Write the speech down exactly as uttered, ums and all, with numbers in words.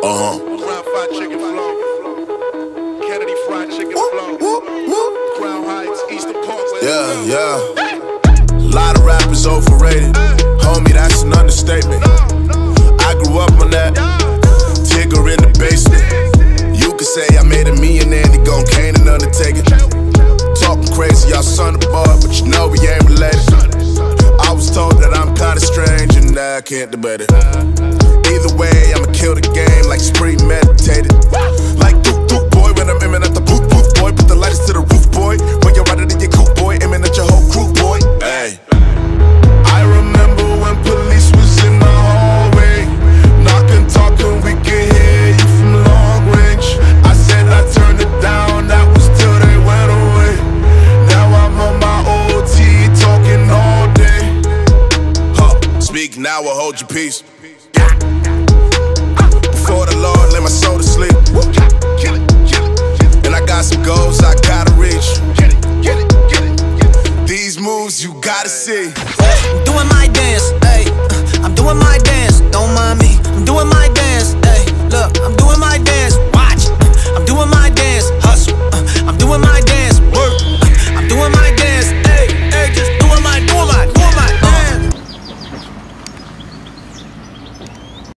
Uh-huh. Crown fried chicken flow. Kennedy fried chicken flow. Crown Heights, Eastern Park. Yeah, yeah. A lot of rappers overrated. Homie, that's an understatement. I grew up on that. Tigger in the basement. You could say I made a millionaire and he gon' Kane and Undertaker. Talking crazy, y'all son of a boy, but you know we ain't related. I was told that I'm kinda strange and I can't debate it. Either way, I'ma kill the game like it's premeditated. Like doop doop boy, when I'm aiming at the booth booth boy, put the lighters to the roof boy. When you're out of your coupe boy, aiming at your whole crew boy. Hey, I remember when police was in my hallway, knocking, talking, we could hear you from long range. I said I turned it down, that was till they went away. Now I'm on my O T talking all day. Huh, speak now or hold your peace. Before the Lord, lay my soul to sleep. And I got some goals I gotta reach. These moves you gotta see. I'm doing my dance, ayy. I'm doing my dance, don't mind me.